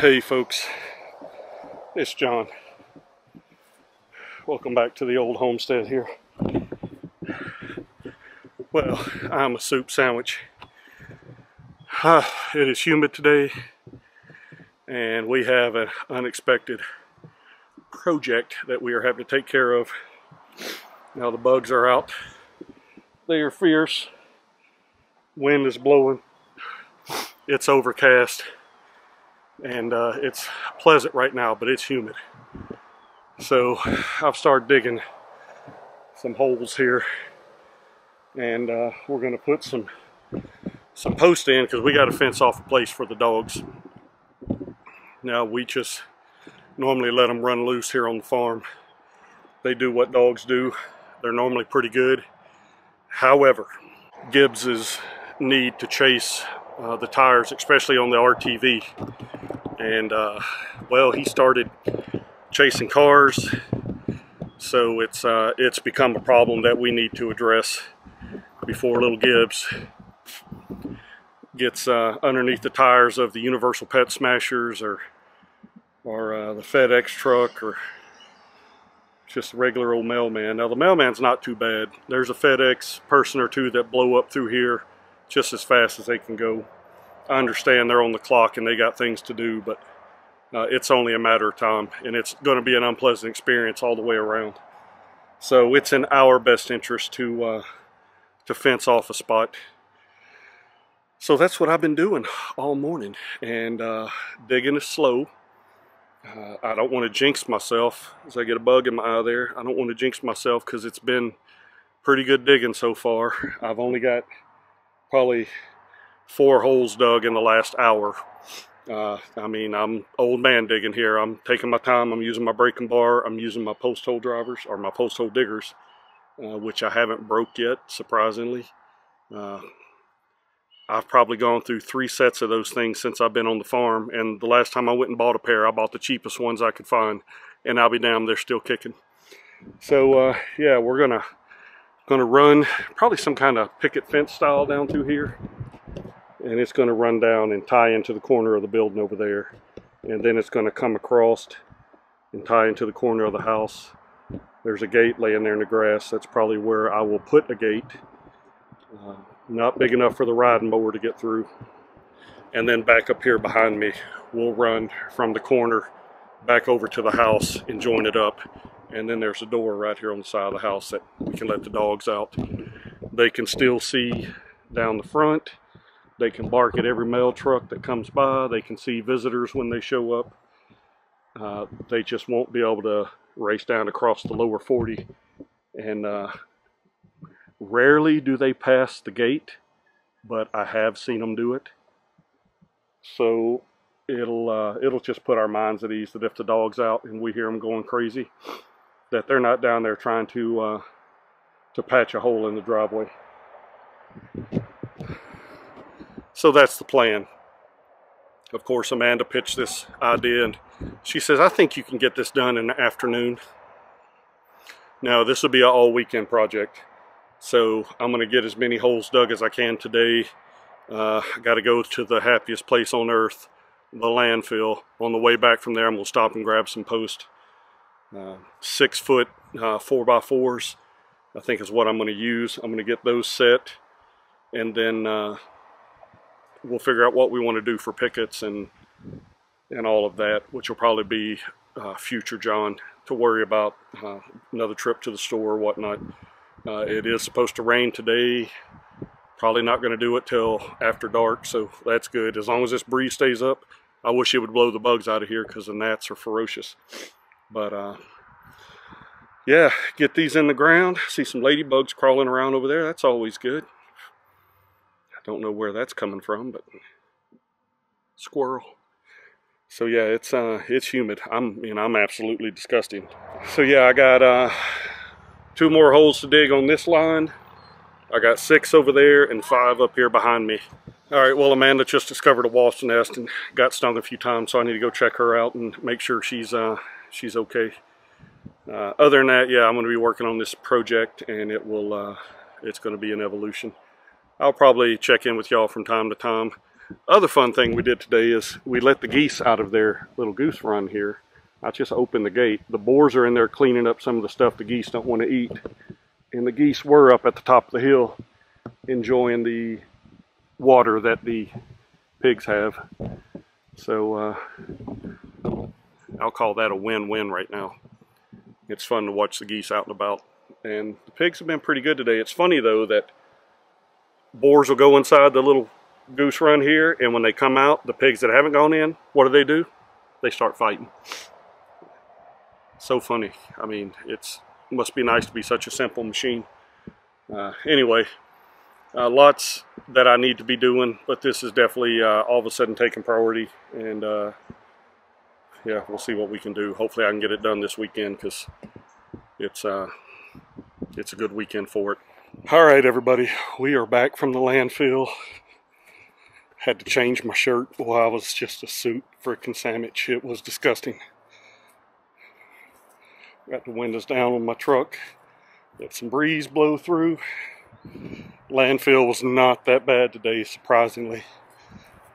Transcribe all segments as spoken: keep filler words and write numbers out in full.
Hey folks, it's John. Welcome back to the old homestead here. Well, I'm a soup sandwich. Uh, it is humid today, and we have an unexpected project that we are having to take care of. Now the bugs are out. They are fierce. Wind is blowing. It's overcast. And uh, it's pleasant right now, but it's humid. So I've started digging some holes here, and uh, we're going to put some some posts in because we got to fence off a place for the dogs. Now we just normally let them run loose here on the farm. They do what dogs do. They're normally pretty good. However, Gibbs's need to chase uh, the tires, especially on the R T V. And uh, well, he started chasing cars, so it's uh, it's become a problem that we need to address before little Gibbs gets uh, underneath the tires of the Universal Pet Smashers or or uh, the FedEx truck or just a regular old mailman. Now the mailman's not too bad. There's a FedEx person or two that blow up through here just as fast as they can go. I understand they're on the clock and they got things to do, but uh, it's only a matter of time, and it's going to be an unpleasant experience all the way around. So it's in our best interest to uh, to fence off a spot. So that's what I've been doing all morning, and uh, digging is slow. Uh, I don't want to jinx myself, as I get a bug in my eye there. I don't want to jinx myself because it's been pretty good digging so far. I've only got probably four holes dug in the last hour. Uh, I mean, I'm old man digging here. I'm taking my time. I'm using my breaking bar. I'm using my post hole drivers or my post hole diggers, uh, which I haven't broke yet, surprisingly. Uh, I've probably gone through three sets of those things since I've been on the farm. And the last time I went and bought a pair, I bought the cheapest ones I could find. And I'll be damned, they're still kicking. So, uh, yeah, we're gonna, gonna run probably some kind of picket fence style down through here. And it's going to run down and tie into the corner of the building over there, and then it's going to come across and tie into the corner of the house. There's a gate laying there in the grass. That's probably where I will put a gate, uh, not big enough for the riding mower to get through. And then back up here behind me, we'll run from the corner back over to the house and join it up. And then there's a door right here on the side of the house that we can let the dogs out. They can still see down the front. They can bark at every mail truck that comes by. They can see visitors when they show up. Uh, they just won't be able to race down across the lower forty. And uh, rarely do they pass the gate, but I have seen them do it. So it'll, uh, it'll just put our minds at ease that if the dog's out and we hear them going crazy, that they're not down there trying to, uh, to patch a hole in the driveway. So that's the plan. Of course, Amanda pitched this idea, and she says, I think you can get this done in the afternoon. Now, this will be an all-weekend project, so I'm going to get as many holes dug as I can today. Uh, I got to go to the happiest place on earth, the landfill. On the way back from there, I'm going to stop and grab some posts. Uh, six-foot uh, four by fours, I think is what I'm going to use. I'm going to get those set, and then Uh, we'll figure out what we want to do for pickets and and all of that, which will probably be uh, future John to worry about, uh, another trip to the store or whatnot. Uh, it is supposed to rain today. Probably not going to do it till after dark, so that's good. As long as this breeze stays up, I wish it would blow the bugs out of here because the gnats are ferocious. But uh, yeah, get these in the ground. See some ladybugs crawling around over there. That's always good. Don't know where that's coming from, but squirrel. So yeah, it's uh it's humid. I'm you know I'm absolutely disgusting. So yeah, I got uh two more holes to dig on this line. I got six over there and five up here behind me. All right, well, Amanda just discovered a wasp nest and got stung a few times, so I need to go check her out and make sure she's uh she's okay. Uh, other than that, yeah, I'm going to be working on this project, and it will uh it's going to be an evolution. I'll probably check in with y'all from time to time. Other fun thing we did today is we let the geese out of their little goose run here. I just opened the gate. The boars are in there cleaning up some of the stuff the geese don't want to eat. And the geese were up at the top of the hill enjoying the water that the pigs have. So uh, I'll call that a win-win right now. It's fun to watch the geese out and about. And the pigs have been pretty good today. It's funny though that boars will go inside the little goose run here, and when they come out, the pigs that haven't gone in, what do they do? They start fighting. So funny. I mean, it's must be nice to be such a simple machine. Uh, anyway, uh, lots that I need to be doing, but this is definitely uh, all of a sudden taking priority, and uh, yeah, we'll see what we can do. Hopefully I can get it done this weekend, because it's, uh, it's a good weekend for it. All right, everybody, we are back from the landfill. Had to change my shirt. Well, I was just a suit freaking sandwich. It was disgusting. Got the windows down on my truck. Let some breeze blow through. Landfill was not that bad today, surprisingly.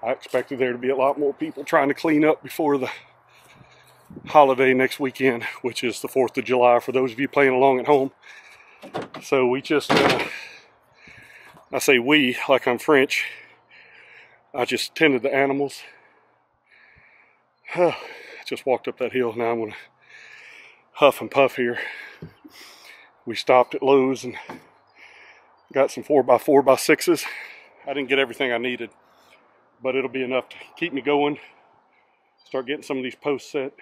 I expected there to be a lot more people trying to clean up before the holiday next weekend, which is the fourth of July for those of you playing along at home. So we just, uh, I say we, like I'm French. I just tended the animals. I just walked up that hill. Now I'm gonna huff and puff here. We stopped at Lowe's and got some four by four by sixes. I didn't get everything I needed, but it'll be enough to keep me going. Start getting some of these posts set.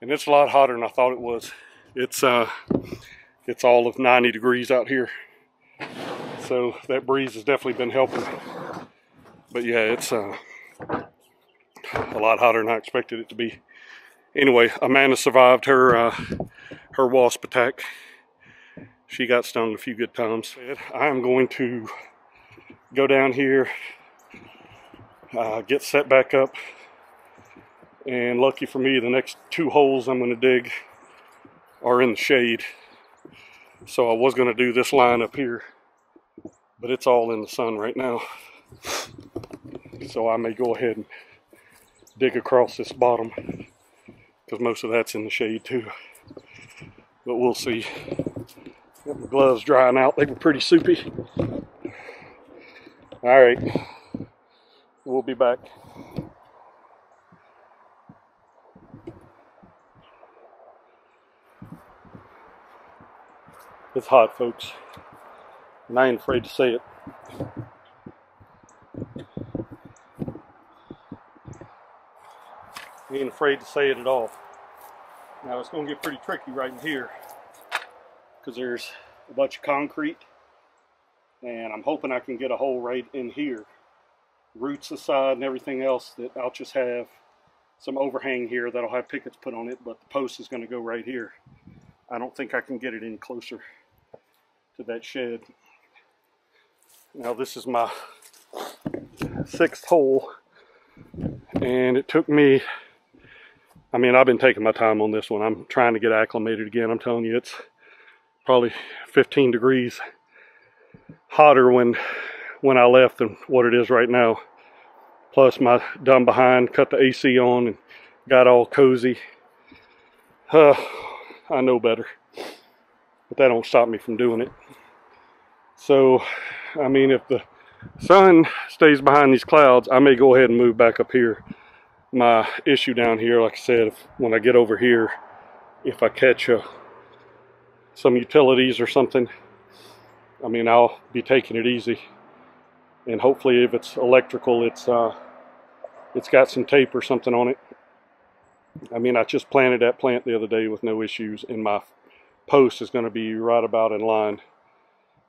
And it's a lot hotter than I thought it was. It's, uh, it's all of ninety degrees out here. So that breeze has definitely been helping. But yeah, it's uh, a lot hotter than I expected it to be. Anyway, Amanda survived her uh, her wasp attack. She got stung a few good times. I am going to go down here, uh, get set back up, and lucky for me, the next two holes I'm going to dig are in the shade. So I was going to do this line up here, but it's all in the sun right now. So I may go ahead and dig across this bottom, because most of that's in the shade too. But we'll see. Got my gloves drying out. They were pretty soupy. All right. We'll be back. It's hot, folks. And I ain't afraid to say it. Ain't afraid to say it at all. Now it's going to get pretty tricky right in here, because there's a bunch of concrete, and I'm hoping I can get a hole right in here. Roots aside and everything else, that I'll just have some overhang here that'll have pickets put on it, but the post is going to go right here. I don't think I can get it any closer to that shed. Now this is my sixth hole, and it took me, I mean, I've been taking my time on this one. I'm trying to get acclimated again. I'm telling you, it's probably fifteen degrees hotter when when I left than what it is right now. Plus, my dumb behind cut the A C on and got all cozy. Uh, I know better, but that don't stop me from doing it. So, I mean, if the sun stays behind these clouds, I may go ahead and move back up here. My issue down here, like I said, if, when I get over here, if I catch uh, some utilities or something, I mean, I'll be taking it easy. And hopefully if it's electrical, it's uh, it's got some tape or something on it. I mean, I just planted that plant the other day with no issues, and my post is going to be right about in line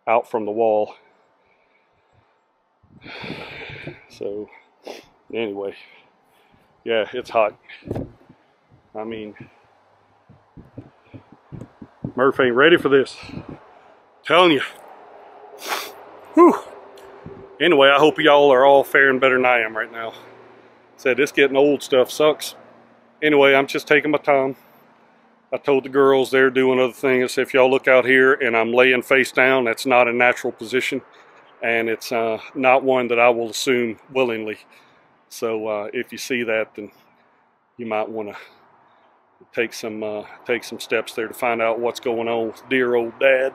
out from the wall. So, anyway. Yeah, it's hot. I mean, Murph ain't ready for this. I'm telling you. Whew. Anyway, I hope y'all are all faring better than I am right now. Said this getting old stuff sucks. Anyway, I'm just taking my time. I told the girls they're doing other things. If y'all look out here and I'm laying face down, that's not a natural position. and it's uh, not one that I will assume willingly. So uh, if you see that, then you might want to take some uh, take some steps there to find out what's going on with dear old dad.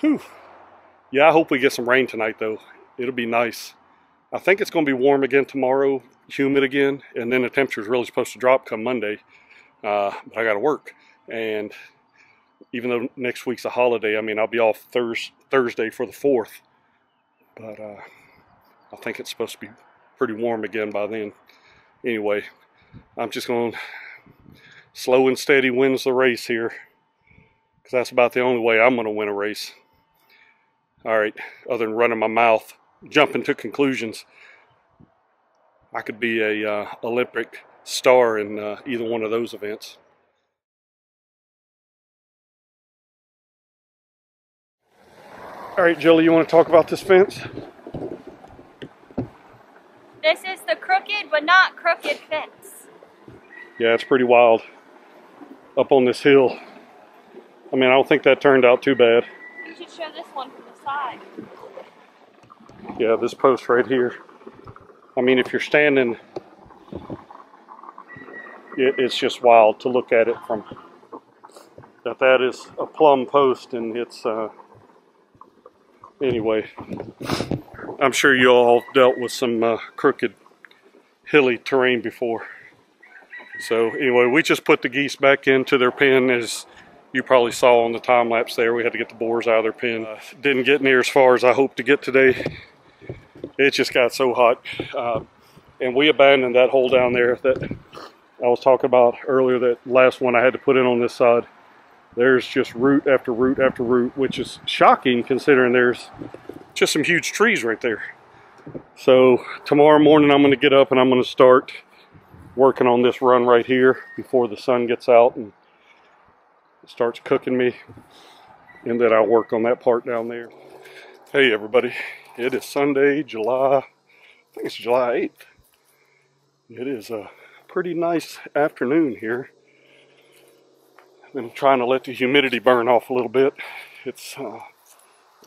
Whew. Yeah, I hope we get some rain tonight though. It'll be nice. I think it's going to be warm again tomorrow, humid again, and then the temperature is really supposed to drop come Monday. Uh, but I got to work, and even though next week's a holiday, I mean, I'll be off thurs Thursday for the fourth. But uh, I think it's supposed to be pretty warm again by then. Anyway, I'm just going slow and steady wins the race here, because that's about the only way I'm going to win a race. All right, other than running my mouth, jumping to conclusions. I could be a uh, Olympic star in uh, either one of those events. All right, Julie, you want to talk about this fence? This is the crooked but not crooked fence. Yeah, it's pretty wild up on this hill. I mean, I don't think that turned out too bad. You should show this one from the side. Yeah, this post right here. I mean, if you're standing, it, it's just wild to look at it from that. That is a plumb post, and it's uh, anyway. I'm sure you all dealt with some uh, crooked, hilly terrain before. So anyway, we just put the geese back into their pen, as you probably saw on the time lapse there. We had to get the boars out of their pen. Uh, didn't get near as far as I hoped to get today. It just got so hot. Uh, and we abandoned that hole down there that I was talking about earlier, that last one I had to put in on this side. There's just root after root after root, which is shocking considering there's just some huge trees right there. So tomorrow morning I'm going to get up and I'm going to start working on this run right here before the sun gets out and starts cooking me, and then I'll work on that part down there. Hey everybody, it is Sunday, July, I think it's July eighth. It is a pretty nice afternoon here. I've been trying to let the humidity burn off a little bit. It's uh,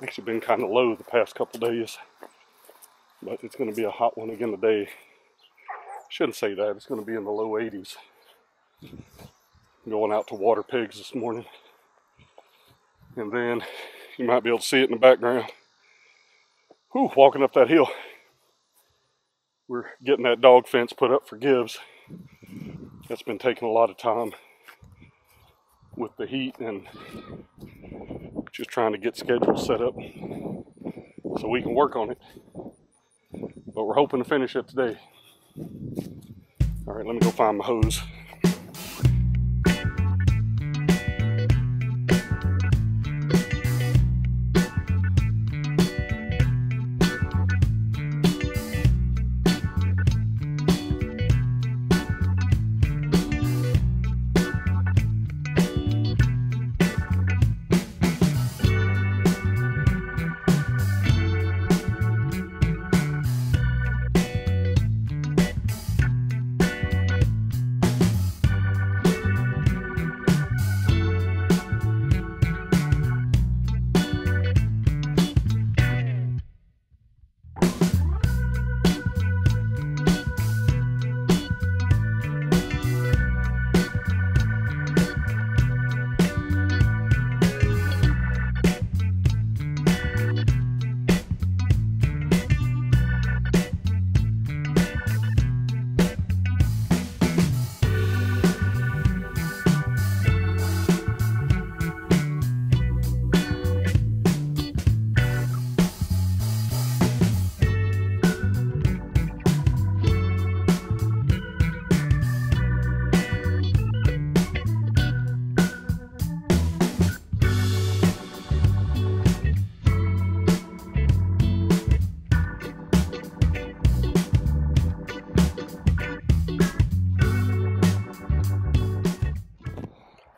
actually been kind of low the past couple days, but it's going to be a hot one again today. Shouldn't say that, it's going to be in the low eighties. Going out to water pigs this morning, and then you might be able to see it in the background. Whew, walking up that hill. We're getting that dog fence put up for Gibbs. That's been taking a lot of time with the heat and just trying to get schedules set up so we can work on it. But we're hoping to finish it today. All right, let me go find my hose.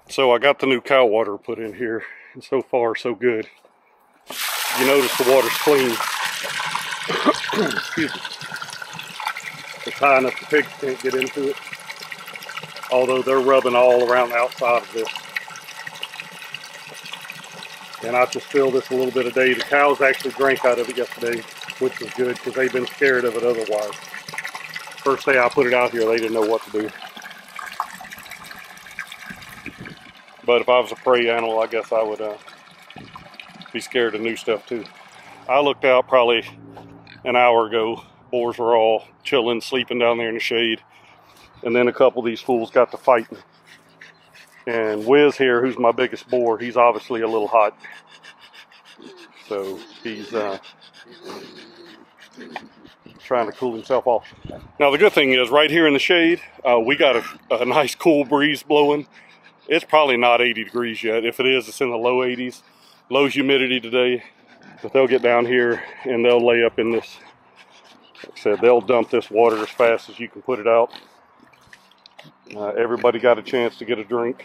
So I got the new cow water put in here, and so far so good. You notice the water's clean. Excuse me. It's high enough the pigs can't get into it, although they're rubbing all around the outside of this. and I just filled this a little bit a day. The cows actually drank out of it yesterday, which was good because they've been scared of it otherwise. First day I put it out here, they didn't know what to do. But if I was a prey animal, I guess I would uh, be scared of new stuff too. I looked out probably an hour ago. Boars were all chilling, sleeping down there in the shade. And then a couple of these fools got to fighting. And Wiz here, who's my biggest boar, he's obviously a little hot. So he's uh, trying to cool himself off. Now the good thing is right here in the shade, uh, we got a, a nice cool breeze blowing. It's probably not eighty degrees yet. If it is, it's in the low eighties. Low humidity today. But they'll get down here and they'll lay up in this. Like I said, they'll dump this water as fast as you can put it out. Uh, everybody got a chance to get a drink,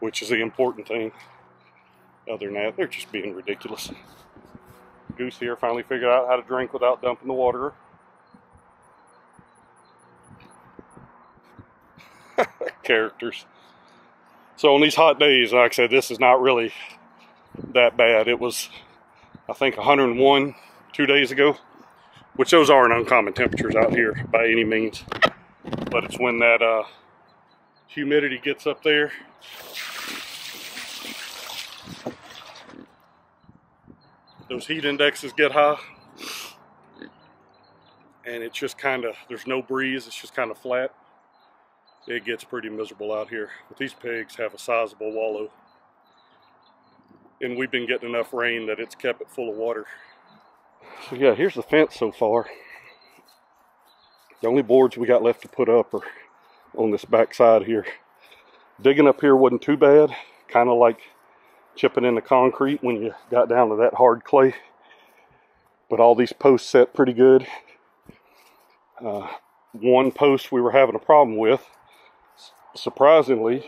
which is the important thing. Other than that, they're just being ridiculous. Goose here finally figured out how to drink without dumping the water. Characters. So on these hot days, like I said, this is not really that bad. It was, I think, one hundred and one two days ago, which those aren't uncommon temperatures out here by any means. But it's when that uh, humidity gets up there. Those heat indexes get high. And it's just kind of, there's no breeze, it's just kind of flat. It gets pretty miserable out here. But these pigs have a sizable wallow. And we've been getting enough rain that it's kept it full of water. So yeah, here's the fence so far. The only boards we got left to put up are on this back side here. Digging up here wasn't too bad. Kind of like chipping in the concrete when you got down to that hard clay. But all these posts set pretty good. Uh, one post we were having a problem with, surprisingly,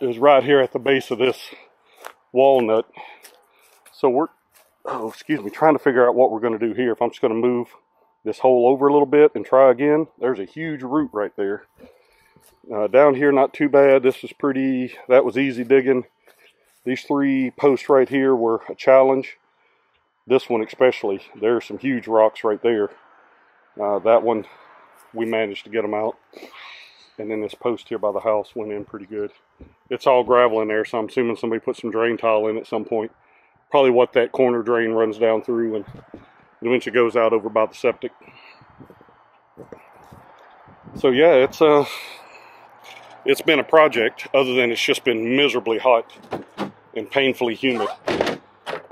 is right here at the base of this walnut. So we're, oh, excuse me, trying to figure out what we're going to do here. If I'm just going to move this hole over a little bit and try again. There's a huge root right there. Uh, down here, not too bad. This is pretty, that was easy digging. These three posts right here were a challenge. This one especially, there are some huge rocks right there. Uh, that one, we managed to get them out. And then this post here by the house went in pretty good. It's all gravel in there, so I'm assuming somebody put some drain tile in at some point. Probably what that corner drain runs down through and eventually goes out over by the septic. So yeah, it's uh, it's been a project, other than it's just been miserably hot and painfully humid.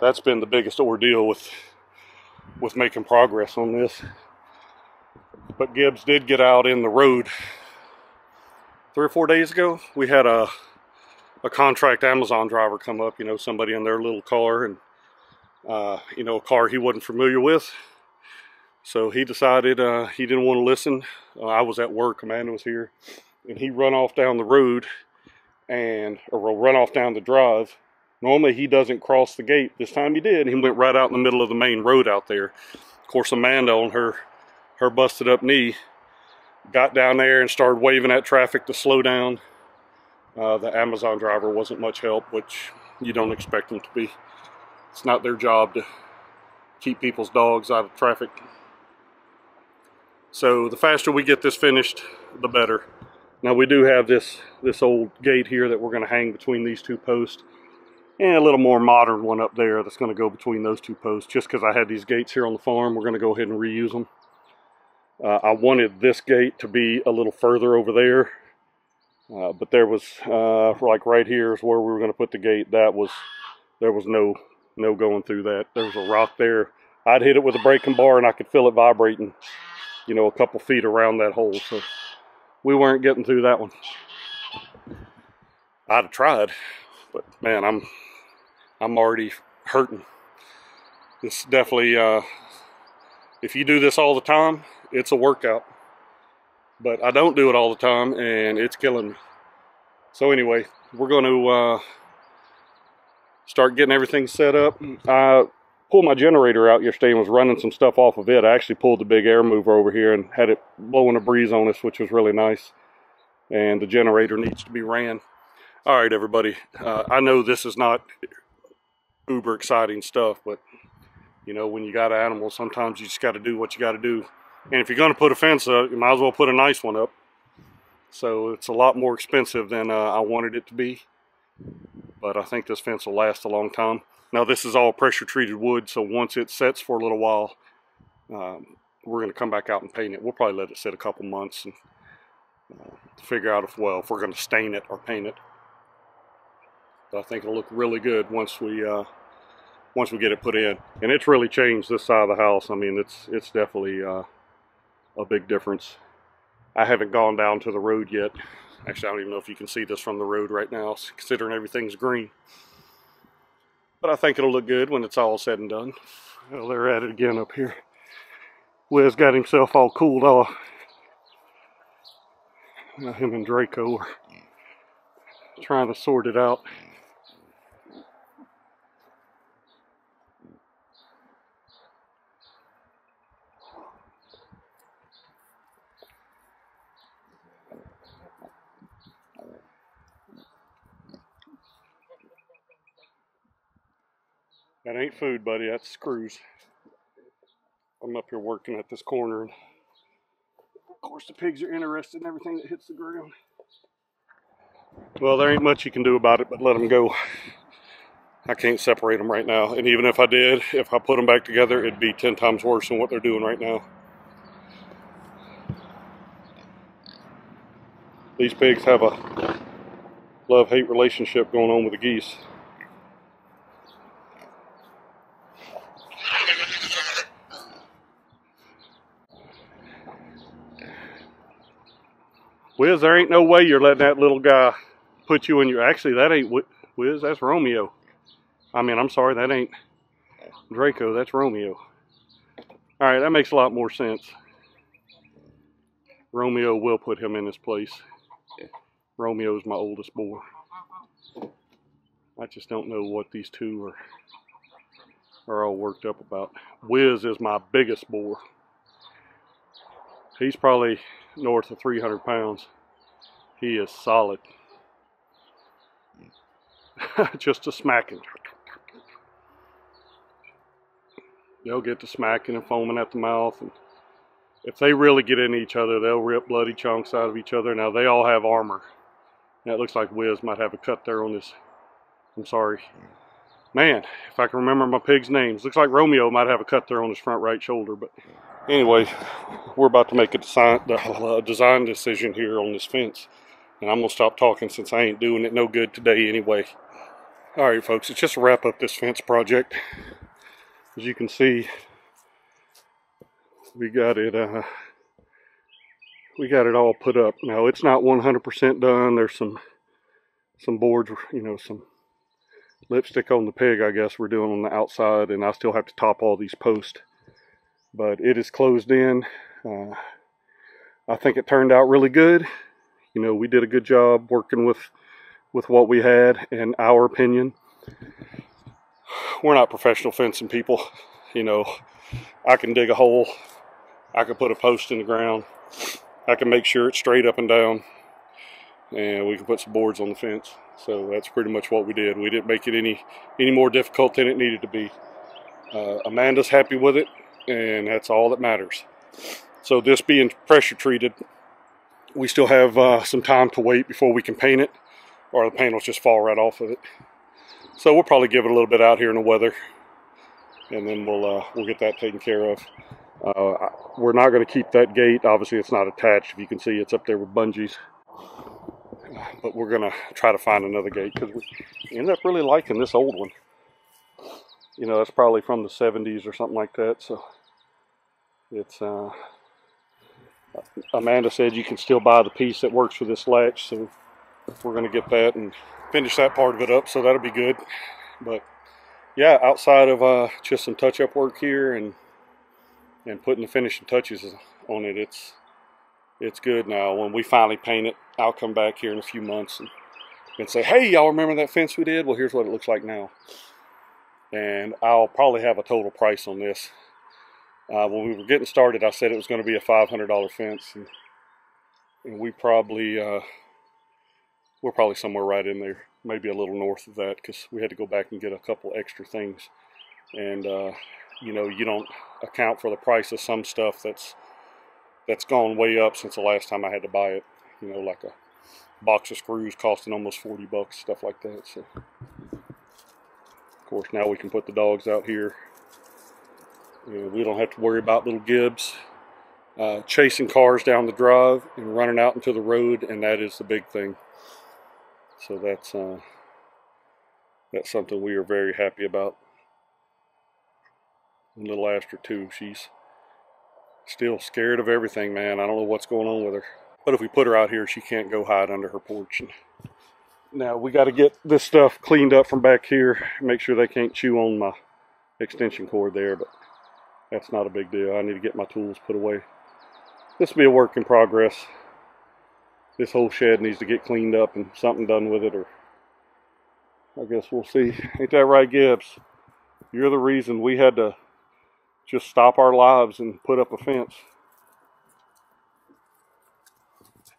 That's been the biggest ordeal with, with making progress on this. But Gibbs did get out in the road. Three or four days ago, we had a, a contract Amazon driver come up, you know, somebody in their little car, and Uh, you know, a car he wasn't familiar with. So he decided uh, he didn't want to listen. Uh, I was at work, Amanda was here. And he run off down the road, and or run off down the drive. Normally he doesn't cross the gate. This time he did. He went right out in the middle of the main road out there. Of course, Amanda on her, her busted up knee got down there and started waving at traffic to slow down. Uh, the Amazon driver wasn't much help, which you don't expect him to be. It's not their job to keep people's dogs out of traffic. So the faster we get this finished, the better. Now we do have this, this old gate here that we're going to hang between these two posts. And a little more modern one up there that's going to go between those two posts. Just because I had these gates here on the farm, we're going to go ahead and reuse them. Uh, I wanted this gate to be a little further over there. Uh, but there was, uh, like right here is where we were going to put the gate. That was, there was no... no going through that. There was a rock there. I'd hit it with a breaking bar and I could feel it vibrating, you know, a couple feet around that hole. So we weren't getting through that one. I'd have tried, but man, I'm I'm already hurting. It's definitely, uh, if you do this all the time, it's a workout. But I don't do it all the time and it's killing me. So anyway, we're going to uh, start getting everything set up. I pulled my generator out yesterday and was running some stuff off of it. I actually pulled the big air mover over here and had it blowing a breeze on us, which was really nice. And the generator needs to be ran. All right, everybody, uh, I know this is not uber exciting stuff, but you know, when you got an animal, sometimes you just got to do what you got to do. And if you're going to put a fence up, you might as well put a nice one up. So it's a lot more expensive than uh, I wanted it to be, but I think this fence will last a long time. Now this is all pressure treated wood, so once it sets for a little while, um, we're going to come back out and paint it. We'll probably let it sit a couple months and uh, figure out if, well, if we're going to stain it or paint it. But I think it'll look really good once we uh, once we get it put in. And it's really changed this side of the house. I mean, it's it's definitely uh, a big difference. I haven't gone down to the road yet. Actually, I don't even know if you can see this from the road right now, considering everything's green. But I think it'll look good when it's all said and done. Well, they're at it again up here. Wiz got himself all cooled off. Now him and Draco are trying to sort it out. That ain't food, buddy. That's screws. I'm up here working at this corner. And of course, the pigs are interested in everything that hits the ground. Well, there ain't much you can do about it but let them go. I can't separate them right now. And even if I did, if I put them back together, it'd be ten times worse than what they're doing right now. These pigs have a love-hate relationship going on with the geese. Wiz, there ain't no way you're letting that little guy put you in your... Actually, that ain't Wiz, that's Romeo. I mean, I'm sorry, that ain't Draco, that's Romeo. All right, that makes a lot more sense. Romeo will put him in his place. Romeo's my oldest boy. I just don't know what these two are, are all worked up about. Wiz is my biggest boy. He's probably north of three hundred pounds. He is solid. Just a smacking. They'll get to smacking and foaming at the mouth. And if they really get into each other, they'll rip bloody chunks out of each other. Now, they all have armor. Now, it looks like Wiz might have a cut there on this. I'm sorry. Man, if I can remember my pig's names. Looks like Romeo might have a cut there on his front right shoulder, but... Anyway, we're about to make a design, a design decision here on this fence. And I'm going to stop talking since I ain't doing it no good today anyway. Alright folks, it's just to wrap up this fence project. As you can see, we got it uh, we got it all put up. Now, it's not one hundred percent done. There's some, some boards, you know, some lipstick on the pig, I guess, we're doing on the outside. And I still have to top all these posts. But it is closed in. Uh, I think it turned out really good. You know, we did a good job working with, with what we had in our opinion. We're not professional fencing people. You know, I can dig a hole. I can put a post in the ground. I can make sure it's straight up and down. And we can put some boards on the fence. So that's pretty much what we did. We didn't make it any, any more difficult than it needed to be. Uh, Amanda's happy with it. And that's all that matters. So this being pressure treated, we still have uh, some time to wait before we can paint it, or the paint will just fall right off of it. So we'll probably give it a little bit out here in the weather, and then we'll uh, we'll get that taken care of. Uh, we're not going to keep that gate. Obviously, it's not attached. If you can see, it's up there with bungees. But we're going to try to find another gate because we end up really liking this old one. You know, that's probably from the seventies or something like that. So. It's, uh, Amanda said you can still buy the piece that works for this latch, so we're going to get that and finish that part of it up, so that'll be good. But, yeah, outside of uh, just some touch-up work here and and putting the finishing touches on it, it's, it's good now. When we finally paint it, I'll come back here in a few months and, and say, hey, y'all remember that fence we did? Well, here's what it looks like now. And I'll probably have a total price on this. Uh, when we were getting started, I said it was going to be a five hundred dollar fence, and, and we probably uh, we're probably somewhere right in there, maybe a little north of that, because we had to go back and get a couple extra things. And uh, you know, you don't account for the price of some stuff that's that's gone way up since the last time I had to buy it. You know, like a box of screws costing almost forty bucks, stuff like that. So, of course, now we can put the dogs out here. You know, we don't have to worry about little Gibbs uh, chasing cars down the drive and running out into the road, and that is the big thing. So that's uh, that's something we are very happy about. And little Astra too, she's still scared of everything, man. I don't know what's going on with her. But if we put her out here, she can't go hide under her porch. Now we got to get this stuff cleaned up from back here. Make sure they can't chew on my extension cord there, but that's not a big deal. I need to get my tools put away. This will be a work in progress. This whole shed needs to get cleaned up and something done with it, or I guess we'll see. Ain't that right, Gibbs? You're the reason we had to just stop our lives and put up a fence.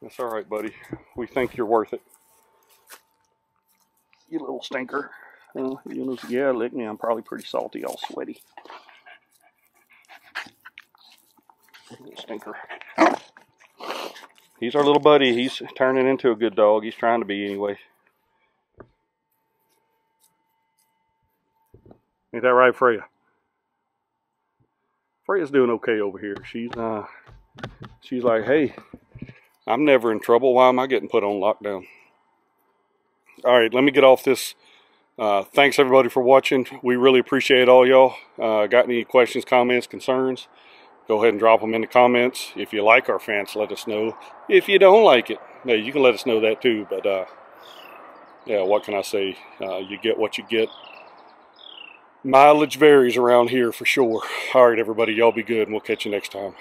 That's all right, buddy. We think you're worth it. You little stinker. Uh, you know, yeah, lick me. I'm probably pretty salty, all sweaty. Little stinker. He's our little buddy. He's turning into a good dog. He's trying to be anyway. Ain't that right, Freya? Freya's doing okay over here. She's uh, she's like, hey, I'm never in trouble. Why am I getting put on lockdown? All right, let me get off this. Uh, thanks, everybody, for watching. We really appreciate all y'all. Uh, got any questions, comments, concerns? Go ahead and drop them in the comments. If you like our fence, let us know. If you don't like it, no, you can let us know that too. But, uh, yeah, what can I say? Uh, you get what you get. Mileage varies around here for sure. All right, everybody, y'all be good, and we'll catch you next time.